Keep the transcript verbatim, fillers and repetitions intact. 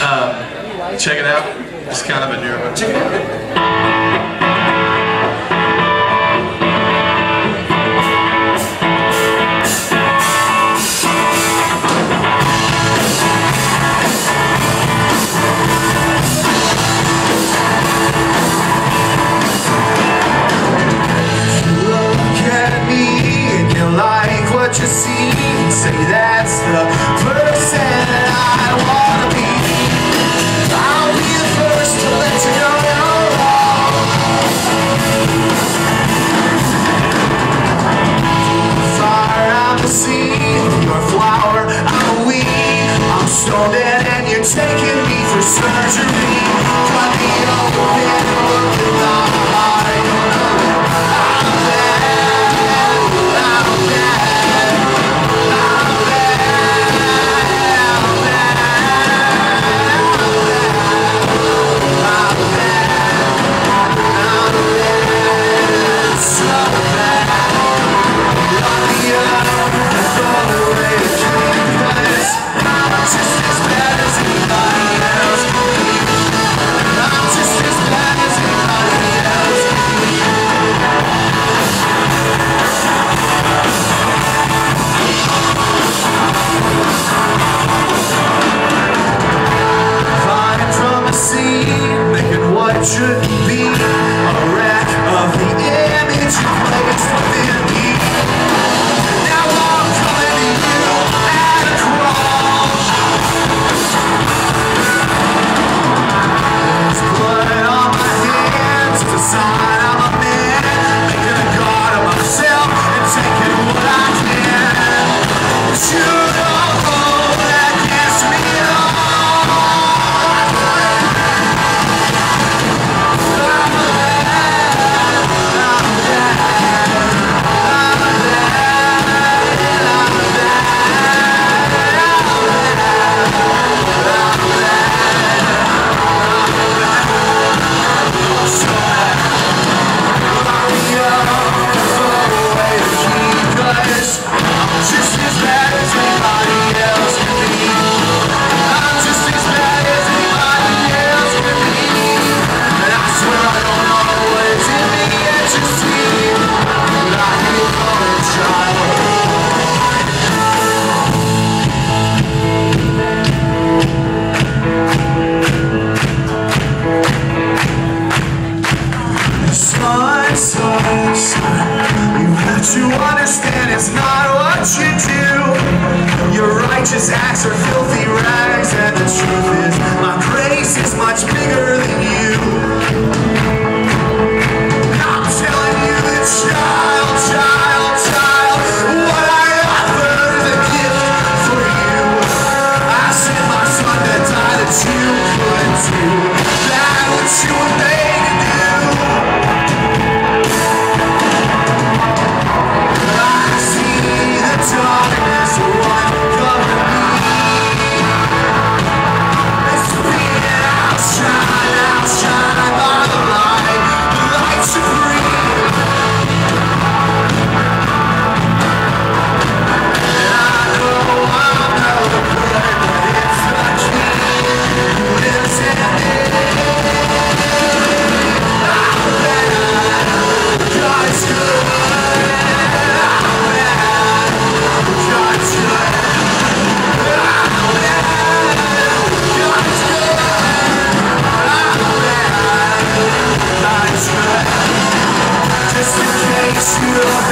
Um, check it out. It's kind of a newer one. Check it out. You see, say that's the person I wanna be. I'll be the first to let you know you're wrong. Fire, I'm the seed, you're a flower, I'm a weed. I'm so dead and you're taking me for surgery. Cut me open and look in the eye. Should be a wreck of the image you place within me. Now I'm coming to you at a crawl. There's blood on my hands, it's a sign I'm a man, making a god of myself and taking what I can. But you don't know that gets me on. You understand it's not what you do. Your righteous acts are filthy rags, and the truth is my grace is much bigger than you. I'm telling you that child, child, child, what I offer is a gift for you. I sent my son to die that you would do that which you would make me do. Darkness will cover me. It's being outshined, outshined by the light, the light supreme. And I know I'm not the good, but it's the king who lives in me. God's good. Just in case you don't